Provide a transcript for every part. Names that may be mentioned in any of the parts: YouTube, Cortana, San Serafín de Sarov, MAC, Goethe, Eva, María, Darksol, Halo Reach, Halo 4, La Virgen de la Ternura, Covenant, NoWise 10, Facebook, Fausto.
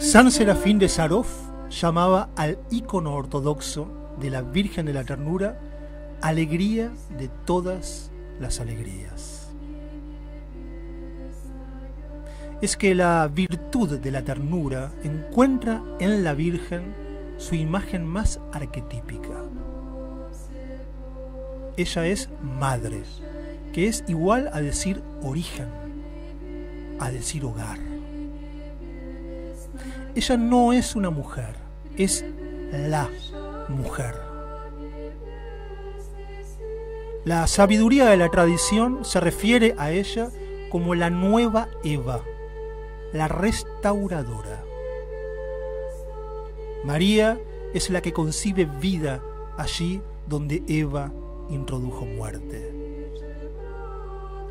San Serafín de Sarov llamaba al ícono ortodoxo de la Virgen de la Ternura alegría de todas las alegrías. Es que la virtud de la ternura encuentra en la Virgen su imagen más arquetípica. Ella es madre, que es igual a decir origen, a decir hogar. Ella no es una mujer, es la mujer. La sabiduría de la tradición se refiere a ella como la nueva Eva, la restauradora. María es la que concibe vida allí donde Eva introdujo muerte.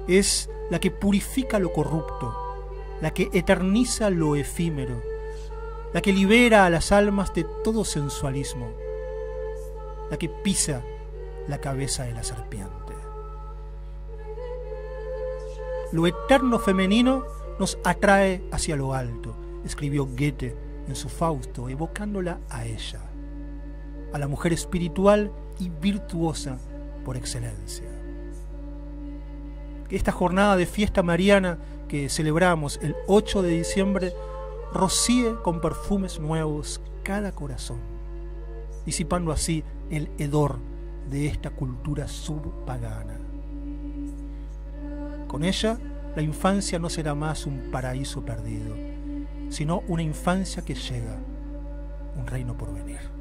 Es la que purifica lo corrupto, la que eterniza lo efímero, la que libera a las almas de todo sensualismo, la que pisa la cabeza de la serpiente. Lo eterno femenino nos atrae hacia lo alto, escribió Goethe en su Fausto, evocándola a ella, a la mujer espiritual y virtuosa por excelencia. Que esta jornada de fiesta mariana que celebramos el 8 de diciembre rocíe con perfumes nuevos cada corazón, disipando así el hedor de esta cultura subpagana. Con ella, la infancia no será más un paraíso perdido, sino una infancia que llega, un reino por venir.